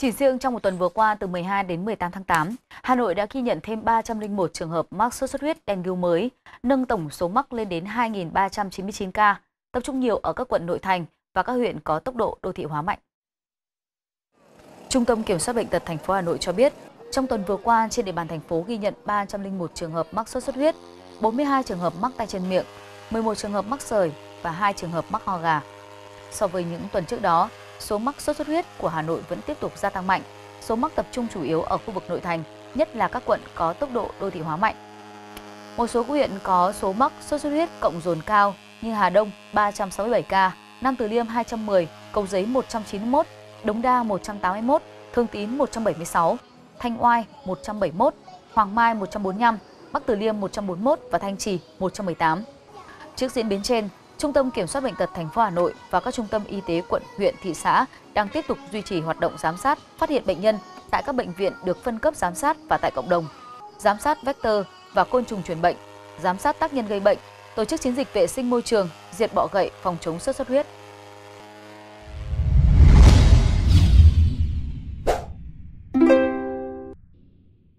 Chỉ riêng trong một tuần vừa qua, từ 12 đến 18 tháng 8, Hà Nội đã ghi nhận thêm 301 trường hợp mắc sốt xuất huyết Dengue mới, nâng tổng số mắc lên đến 2.399 ca, tập trung nhiều ở các quận nội thành và các huyện có tốc độ đô thị hóa mạnh. Trung tâm Kiểm soát Bệnh tật thành phố Hà Nội cho biết, trong tuần vừa qua, trên địa bàn thành phố ghi nhận 301 trường hợp mắc sốt xuất huyết, 42 trường hợp mắc tay chân miệng, 11 trường hợp mắc sởi và 2 trường hợp mắc ho gà. So với những tuần trước đó, số mắc sốt xuất huyết của Hà Nội vẫn tiếp tục gia tăng mạnh. Số mắc tập trung chủ yếu ở khu vực nội thành, nhất là các quận có tốc độ đô thị hóa mạnh. Một số huyện có số mắc sốt xuất huyết cộng dồn cao như Hà Đông 367 ca, Nam Từ Liêm 210, Cầu Giấy 191, Đống Đa 181, Thường Tín 176, Thanh Oai 171, Hoàng Mai 145, Bắc Từ Liêm 141 và Thanh Trì 118. Trước diễn biến trên, Trung tâm Kiểm soát Bệnh tật thành phố Hà Nội và các trung tâm y tế quận, huyện, thị xã đang tiếp tục duy trì hoạt động giám sát, phát hiện bệnh nhân tại các bệnh viện được phân cấp giám sát và tại cộng đồng, giám sát vector và côn trùng truyền bệnh, giám sát tác nhân gây bệnh, tổ chức chiến dịch vệ sinh môi trường, diệt bọ gậy, phòng chống sốt xuất huyết.